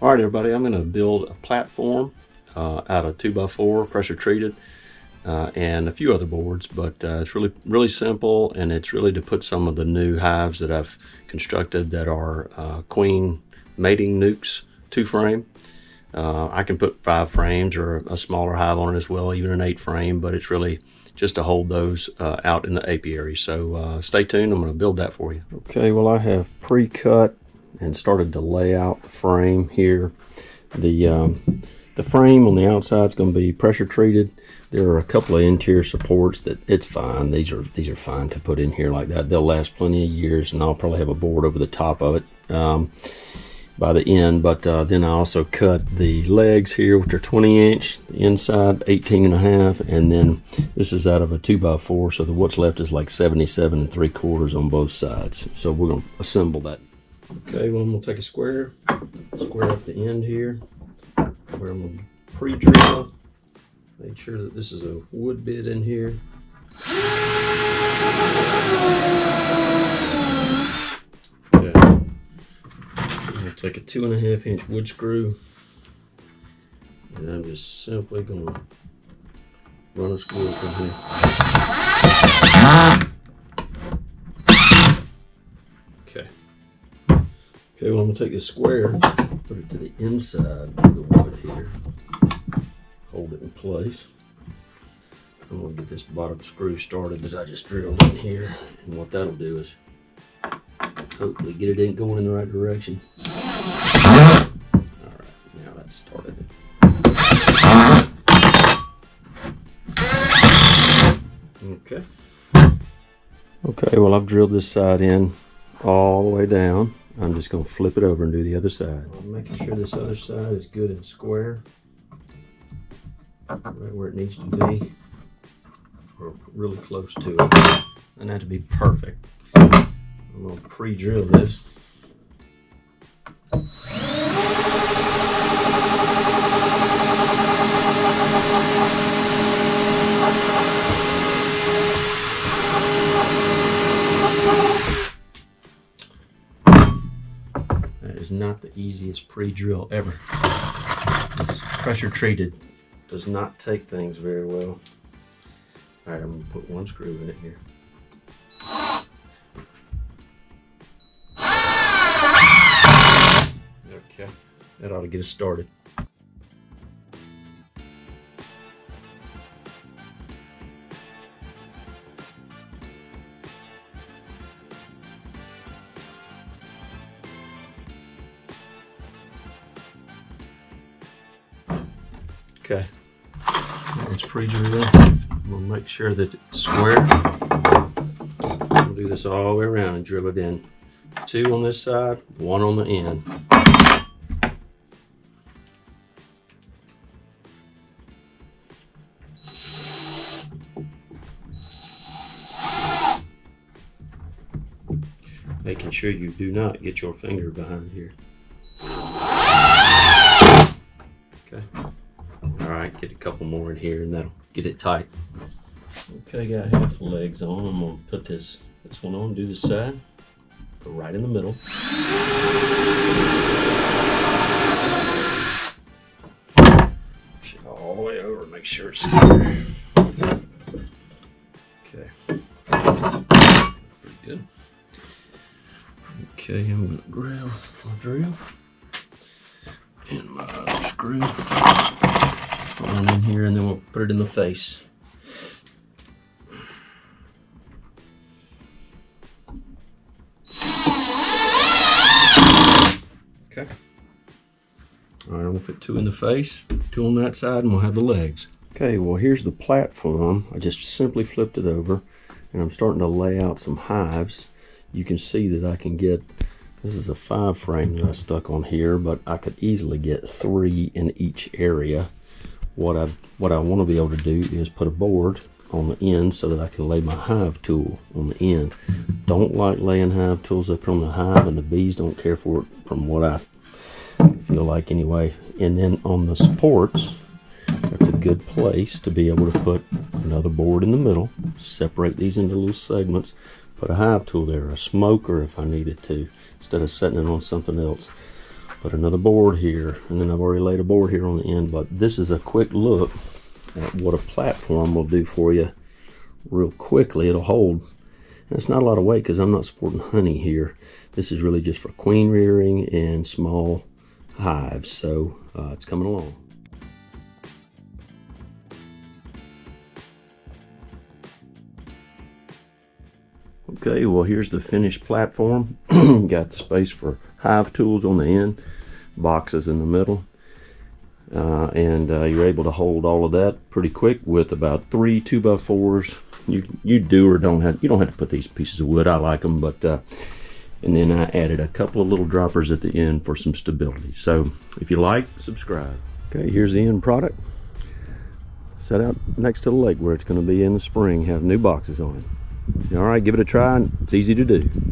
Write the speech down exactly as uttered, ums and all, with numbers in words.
All right, everybody, I'm gonna build a platform uh, out of two by four pressure treated uh, and a few other boards, but uh, it's really, really simple. And it's really to put some of the new hives that I've constructed that are uh, queen mating N U Cs two frame. Uh, I can put five frames or a smaller hive on it as well, even an eight frame, but it's really just to hold those uh, out in the apiary. So uh, stay tuned, I'm gonna build that for you. Okay, well, I have pre-cut and started to lay out the frame here. The um, the frame on the outside is going to be pressure treated. There are a couple of interior supports that it's fine. These are these are fine to put in here like that. They'll last plenty of years, and I'll probably have a board over the top of it um, by the end. But uh, then I also cut the legs here, which are twenty inch, the inside eighteen and a half, and then this is out of a two by four. So the what's left is like seventy-seven and three quarters on both sides. So we're going to assemble that. Okay, well, I'm going to take a square, square up the end here, where I'm going to pre-drill, make sure that this is a wood bit in here. Okay, I'm going to take a two and a half inch wood screw, and I'm just simply going to run a screw from here. Okay. Okay, well, I'm gonna take this square, put it to the inside of the wood here, hold it in place. I'm gonna get this bottom screw started as I just drilled in here. And what that'll do is hopefully get it in going in the right direction. All right, now that's started. Okay. Okay, well, I've drilled this side in all the way down. I'm just going to flip it over and do the other side. I'm making sure this other side is good and square, right where it needs to be, or really close to it. And that to be perfect. I'm going to pre-drill this. Is not the easiest pre-drill ever. It's pressure treated, does not take things very well. All right, I'm gonna put one screw in it here. Okay, that ought to get us started. Okay, that one's pre-drilled. We'll make sure that it's square. We'll do this all the way around and drill it in. Two on this side, one on the end. Making sure you do not get your finger behind here. Okay. All right, get a couple more in here and that'll get it tight. Okay, got half the legs on. I'm gonna put this, this one on, do this side, go right in the middle. Push it all the way over, make sure it's square. Okay, pretty good. Okay, I'm gonna grab my drill and my other screw. One in here, and then we'll put it in the face. Okay. All right, we'll put two in the face, two on that side, and we'll have the legs. Okay, well, here's the platform. I just simply flipped it over, and I'm starting to lay out some hives. You can see that I can get, this is a five frame that I stuck on here, but I could easily get three in each area. What I, what I want to be able to do is put a board on the end so that I can lay my hive tool on the end. Don't like laying hive tools up on the hive, and the bees don't care for it from what I feel like anyway. And then on the supports, that's a good place to be able to put another board in the middle, separate these into little segments, put a hive tool there, a smoker if I needed to, instead of setting it on something else. put another board here, and then I've already laid a board here on the end, but this is a quick look at what a platform will do for you real quickly. It'll hold, and it's not a lot of weight because I'm not supporting honey here. This is really just for queen rearing and small hives, so uh, it's coming along. Okay, well, here's the finished platform. Got the space for hive tools on the end, boxes in the middle, uh, and uh, you're able to hold all of that pretty quick with about three two by fours. You you do or don't have you don't have to put these pieces of wood. I like them, but uh, and then I added a couple of little droppers at the end for some stability. So if you like, subscribe. Okay, here's the end product. Set out next to the lake where it's going to be in the spring. Have new boxes on it. All right, give it a try. It's easy to do.